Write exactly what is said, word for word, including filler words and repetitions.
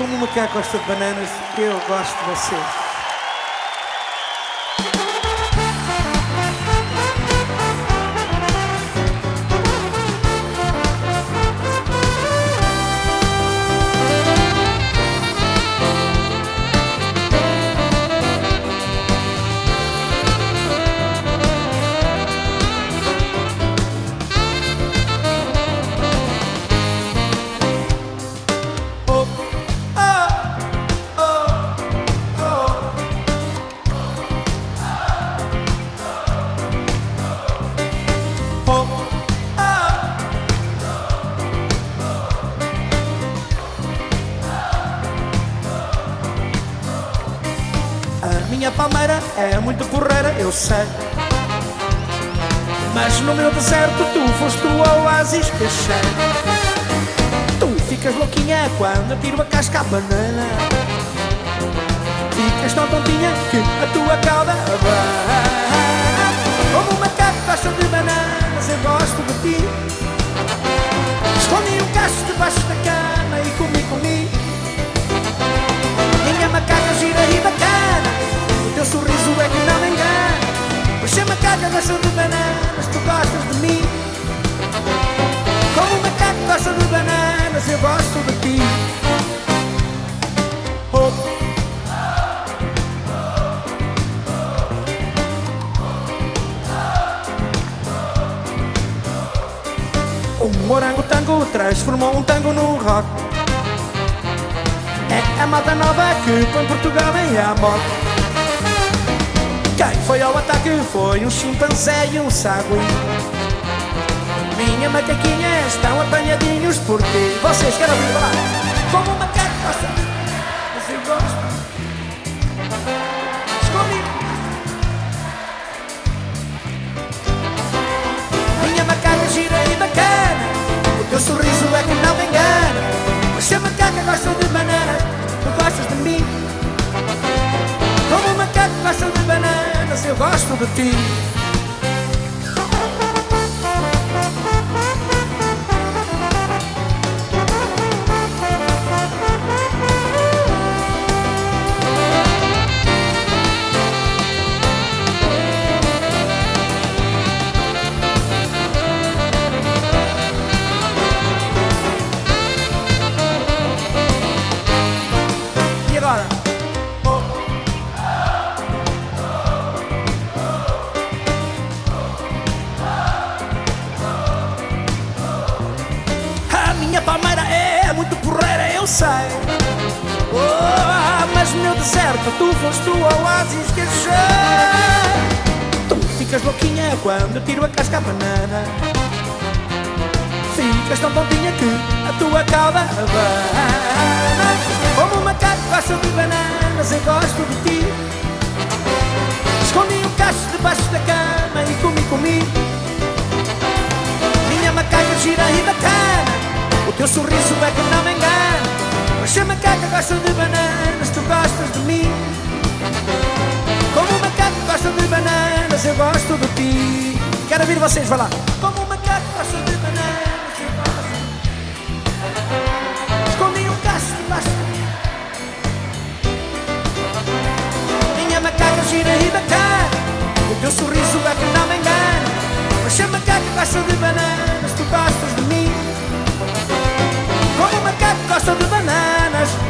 como o macaco gosta de bananas, eu gosto de vocês. Minha palmeira é muito porreira, eu sei, mas no meu deserto tu foste o oásis que achei. Tu ficas louquinha quando tiro a casca à banana, ficas tão tontinha que a tua cauda vai. Como uma macaco gosta de bananas, eu gosto de ti. Escondi um cacho debaixo da cama e comi, comi. Minha macaca gira e bacana, teu sorriso é que não me engana. Pois se a macaca gosta de bananas, tu gostas de mim. Como o macaco gosta de bananas, eu gosto de ti. Oh. Um orangotango transformou um tango num rock. É a moda nova que põe Portugal em amor. Quem foi ao ataque foi um chimpanzé e um sagui. Minha macaquinha, estão apanhadinhos por ti. Vocês querem ouvir falar? Como um macaco gosta de bananas, eu gosto. Escolhi. Minha macaca gira e bacana, o teu sorriso é que não me engana. Mas se a macaca gosta de bananas, tu gostas de mim. Como um macaco gosta de bananas, eu gosto de ti. E agora? Oh, mas no meu deserto tu foste o oásis que achei. Tu ficas louquinha quando tiro a casca à banana, ficas tão tontinha que a tua cauda abana. Como um macaco gosta de bananas, eu gosto de ti. Escondi um cacho debaixo da cama e comi, comi. Minha macaca gira e bacana, o teu sorriso é que não me engana. Mas se a macaca gosta de bananas, tu gostas de mim. Como o macaco gosta de bananas, eu gosto de ti. Quero ouvir vocês falar. Como o macaco gosta de bananas, eu gosto. Escondi um cacho debaixo da minha. Minha macaca gira e bacana, o teu sorriso é que não me engana. Mas se a macaca gosta de bananas, tu gostas de mim. Como o macaco gosta de bananas,